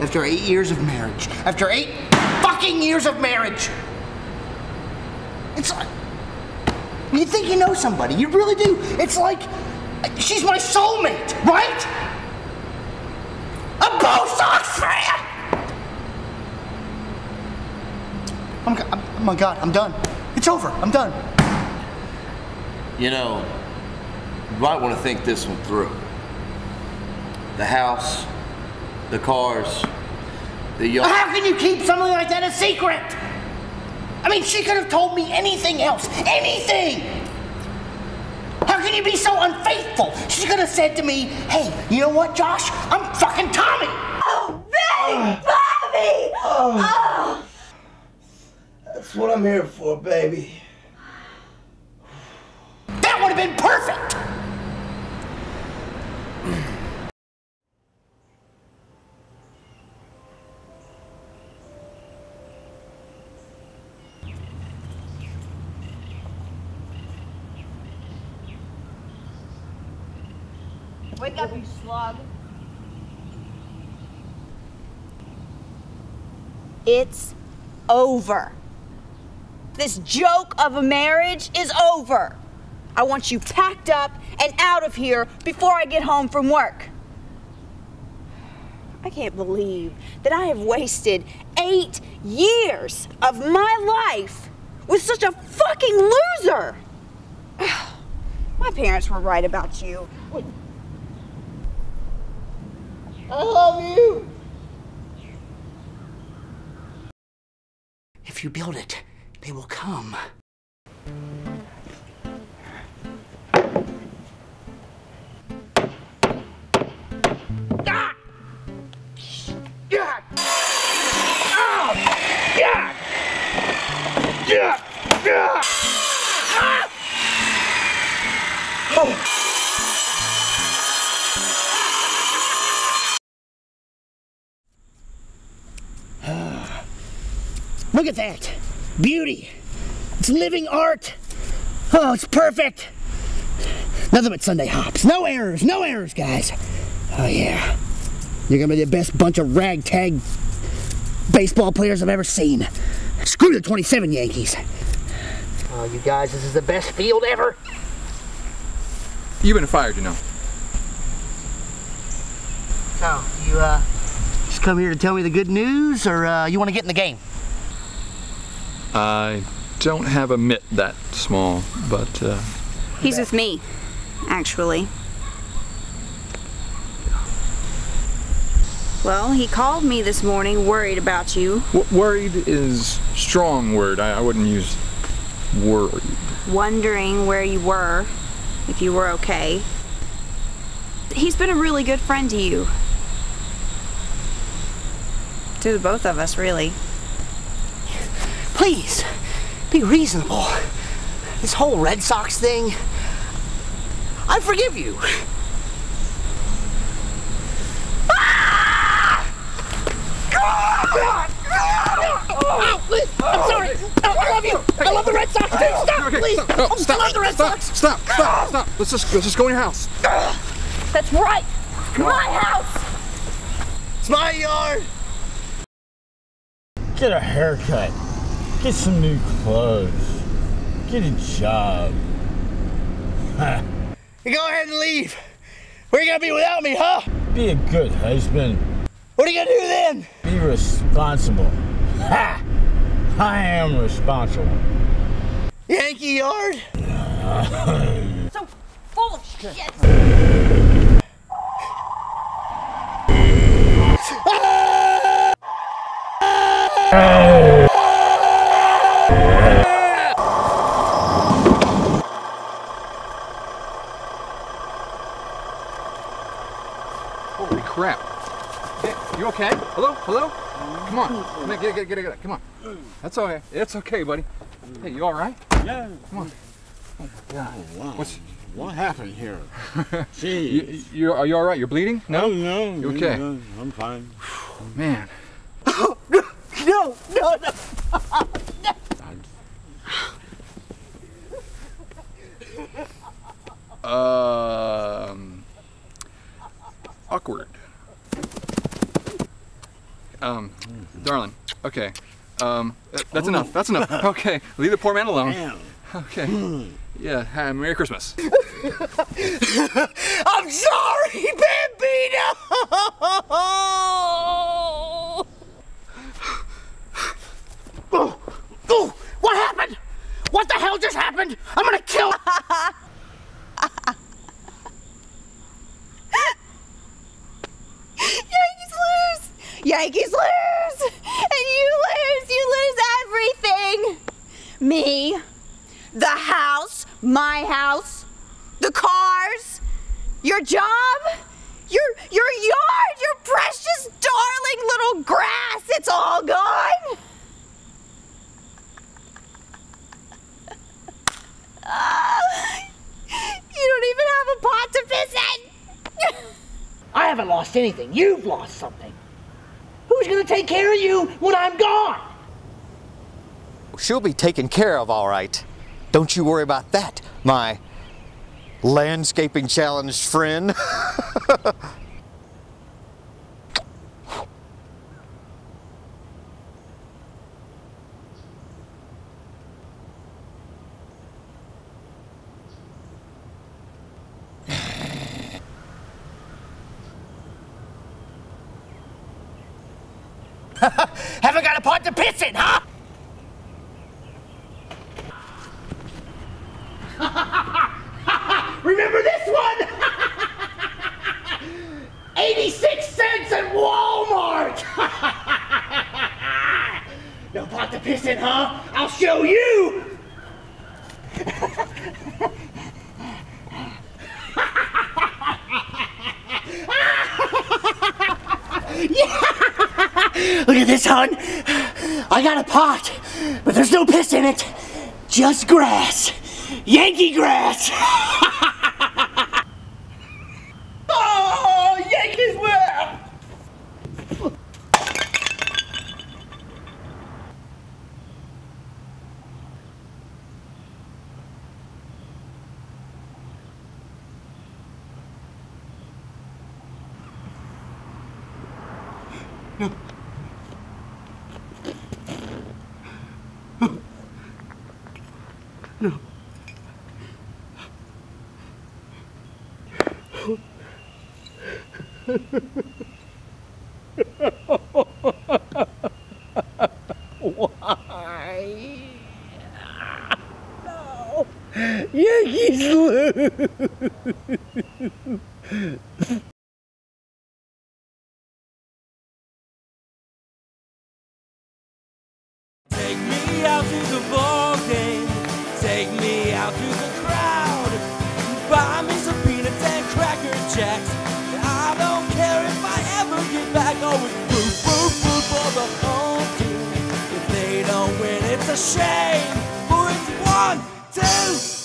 After 8 years of marriage. After 8 fucking years of marriage. It's like, you think you know somebody. You really do. It's like, she's my soulmate, right? I'm Bo Sox fan! Oh my God, I'm done. It's over, I'm done. You know, you might want to think this one through. The house, the cars, the yard. How can you keep something like that a secret? I mean, she could have told me anything else, anything. How can you be so unfaithful? She could have said to me, hey, you know what, Josh? I'm fucking Tommy. Oh, baby, Bobby! Oh. That's what I'm here for, baby. That would have been perfect! Wake up, you slug. It's over. This joke of a marriage is over. I want you packed up and out of here before I get home from work. I can't believe that I have wasted 8 years of my life with such a fucking loser. My parents were right about you. I love you. If you build it, they will come. Oh. Look at that. Beauty. It's living art. Oh, it's perfect. Nothing but Sunday hops. No errors, guys. Oh, yeah. You're gonna be the best bunch of ragtag baseball players I've ever seen. Screw the 27 Yankees. Oh, you guys, this is the best field ever. You've been fired, you know. So, you just come here to tell me the good news, or you want to get in the game? I don't have a mitt that small, but... he's with me, actually. Well, he called me this morning worried about you. Worried is a strong word. I wouldn't use worried. Wondering where you were, if you were okay. He's been a really good friend to you. To the both of us, really. Please, be reasonable. This whole Red Sox thing, I forgive you. I'm sorry. I love you. I love the Red Sox too. Stop, please. I love the Red Sox. Stop. Let's just go in your house. That's right. My house. It's my yard. Get a haircut. Get some new clothes. Get a job. Huh. Go ahead and leave. Where are you gonna be without me, huh? Be a good husband. What are you gonna do then? Be responsible. Ha! I am responsible. Yankee Yard? So full of shit. Holy crap. Hey, you okay? Hello? Hello? Come on. Get it. Come on. That's okay. It's okay, buddy. Hey, you all right? Yeah. Come on. Oh, my God. Oh, wow. What happened here? Jeez. Are you all right? You're bleeding? No? No. You okay? No, I'm fine. Man. Oh, no. awkward. Darling, okay. That's enough, that's enough. Okay, leave the poor man alone. Damn. Okay. Yeah, Merry Christmas. I'm sorry, Bambino! Oh, oh, what happened? What the hell just happened? I'm gonna kill... Yankees lose! And you lose everything! Me, the house, my house, the cars, your job, your yard, your precious darling little grass, it's all gone! You don't even have a pot to piss in! I haven't lost anything, you've lost something. Who's gonna take care of you when I'm gone? She'll be taken care of, all right. Don't you worry about that, my landscaping challenged friend. Haven't got a pot to piss in, huh? Remember this one? 86 cents at Walmart! No pot to piss in, huh? I'll show you! Look at this, hon. I got a pot, but there's no piss in it. Just grass. Yankee grass. Oh, Yankees win! No. No. Why? No. Yankees lose. Take me out to the ball game. Take me out to the crowd. Buy me some peanuts and Cracker Jacks. I don't care if I ever get back. Always root, root, root for the home team. If they don't win, it's a shame. For it's 1, 2.